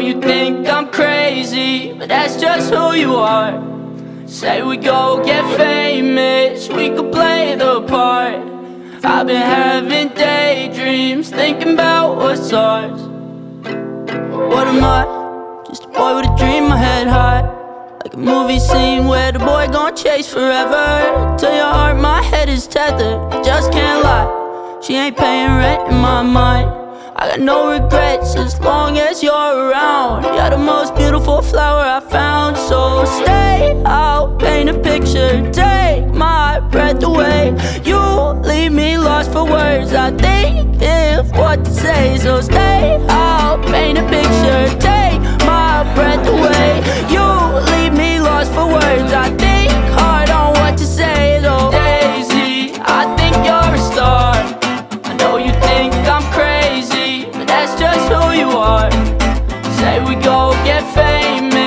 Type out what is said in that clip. you think I'm crazy, but that's just who you are. Say we go get famous, we could play the part. I've been having daydreams, thinking about what's ours. What am I? Just a boy with a dream, my head high. Like a movie scene where the boy gon' chase forever. To your heart, my head is tethered, I just can't lie. She ain't paying rent in my mind. I got no regrets as long as you're around. You're the most beautiful flower I found. So stay out, paint a picture, take my breath away. You leave me lost for words, I think if what to say. So stay out, paint a picture, take my breath away. You leave me lost for words, I think hard on what to say. So Daisy, I think you're a star. I know you think I'm crazy, but that's just who you are. Say we go get famous,